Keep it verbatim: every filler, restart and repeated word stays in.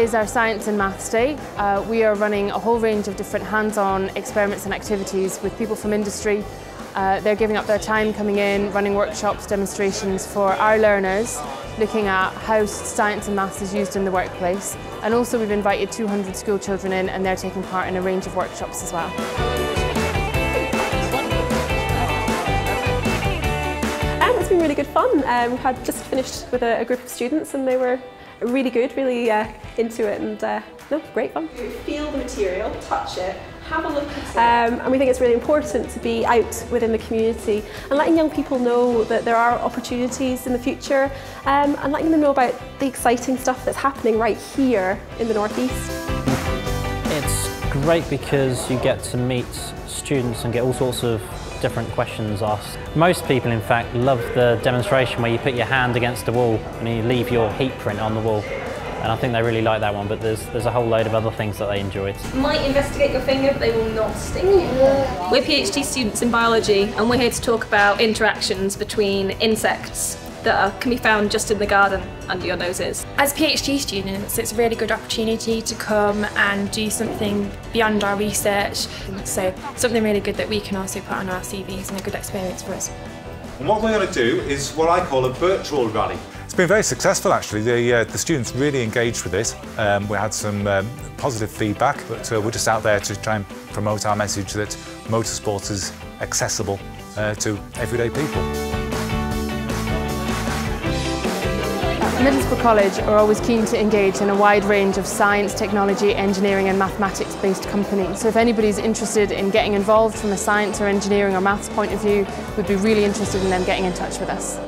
is our Science and Maths Day. Uh, we are running a whole range of different hands-on experiments and activities with people from industry. Uh, they're giving up their time coming in, running workshops, demonstrations for our learners, looking at how science and maths is used in the workplace. And also we've invited two hundred school children in, and they're taking part in a range of workshops as well. Um, it's been really good fun. Um, we had just finished with a, a group of students, and they were really good, really uh, into it, and uh, no, great fun. Feel the material, touch it, have a look at it. Um, and we think it's really important to be out within the community and letting young people know that there are opportunities in the future, um, and letting them know about the exciting stuff that's happening right here in the North East. It's great because you get to meet students and get all sorts of different questions asked. Most people, in fact, love the demonstration where you put your hand against the wall and you leave your heat print on the wall. And I think they really like that one, but there's there's a whole load of other things that they enjoyed. Might investigate your finger, but they will not sting you. We're PhD students in biology, and we're here to talk about interactions between insects that are, can be found just in the garden under your noses. As PhD students, it's a really good opportunity to come and do something beyond our research, so something really good that we can also put on our C Vs and a good experience for us. And what we're going to do is what I call a virtual rally. It's been very successful, actually. The, uh, the students really engaged with it. Um, we had some um, positive feedback, but uh, we're just out there to try and promote our message that motorsport is accessible uh, to everyday people. Middlesbrough College are always keen to engage in a wide range of science, technology, engineering and mathematics based companies. So if anybody's interested in getting involved from a science or engineering or maths point of view, we'd be really interested in them getting in touch with us.